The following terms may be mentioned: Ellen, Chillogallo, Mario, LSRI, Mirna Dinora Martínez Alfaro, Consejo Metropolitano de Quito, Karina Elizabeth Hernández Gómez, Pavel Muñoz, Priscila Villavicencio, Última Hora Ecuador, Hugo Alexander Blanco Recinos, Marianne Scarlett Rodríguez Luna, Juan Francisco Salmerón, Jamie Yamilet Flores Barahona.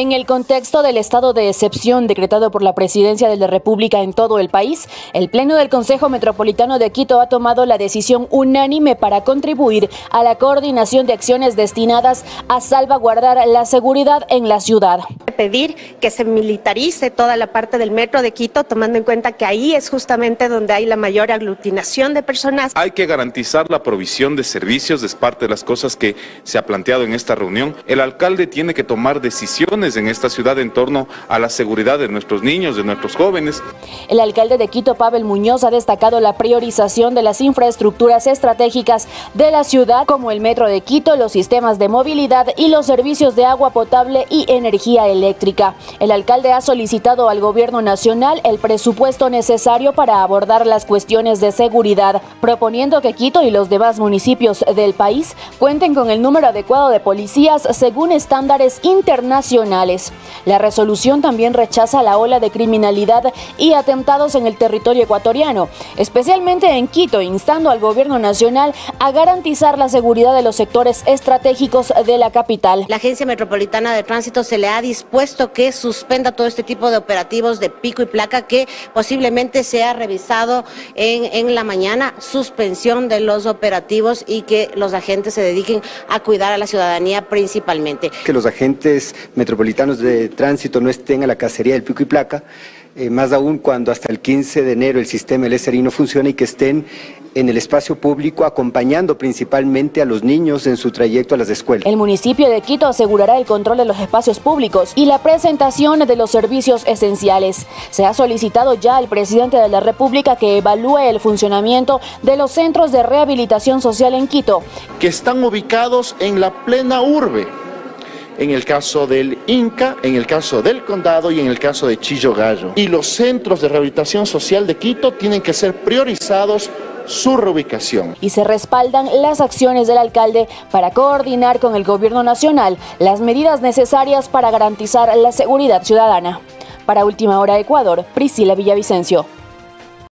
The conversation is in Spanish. En el contexto del estado de excepción decretado por la Presidencia de la República en todo el país, el Pleno del Consejo Metropolitano de Quito ha tomado la decisión unánime para contribuir a la coordinación de acciones destinadas a salvaguardar la seguridad en la ciudad. Pedir que se militarice toda la parte del metro de Quito, tomando en cuenta que ahí es justamente donde hay la mayor aglutinación de personas. Hay que garantizar la provisión de servicios, es parte de las cosas que se ha planteado en esta reunión. El alcalde tiene que tomar decisiones en esta ciudad en torno a la seguridad de nuestros niños, de nuestros jóvenes. El alcalde de Quito, Pavel Muñoz, ha destacado la priorización de las infraestructuras estratégicas de la ciudad, como el metro de Quito, los sistemas de movilidad y los servicios de agua potable y energía eléctrica. El alcalde ha solicitado al gobierno nacional el presupuesto necesario para abordar las cuestiones de seguridad, proponiendo que Quito y los demás municipios del país cuenten con el número adecuado de policías según estándares internacionales. La resolución también rechaza la ola de criminalidad y atentados en el territorio ecuatoriano, especialmente en Quito, instando al gobierno nacional a garantizar la seguridad de los sectores estratégicos de la capital. La Agencia Metropolitana de Tránsito se le ha dispuesto que suspenda todo este tipo de operativos de pico y placa que posiblemente se ha revisado en la mañana, suspensión de los operativos y que los agentes se dediquen a cuidar a la ciudadanía principalmente. Que los agentes metropolitanos de tránsito no estén a la cacería del pico y placa, más aún cuando hasta el 15 de enero el sistema LSRI no funciona, y que estén en el espacio público acompañando principalmente a los niños en su trayecto a las escuelas. El municipio de Quito asegurará el control de los espacios públicos y la presentación de los servicios esenciales. Se ha solicitado ya al presidente de la República que evalúe el funcionamiento de los centros de rehabilitación social en Quito, que están ubicados en la plena urbe. En el caso del Inca, en el caso del Condado y en el caso de Chillogallo. Y los centros de rehabilitación social de Quito tienen que ser priorizados su reubicación. Y se respaldan las acciones del alcalde para coordinar con el gobierno nacional las medidas necesarias para garantizar la seguridad ciudadana. Para Última Hora Ecuador, Priscila Villavicencio.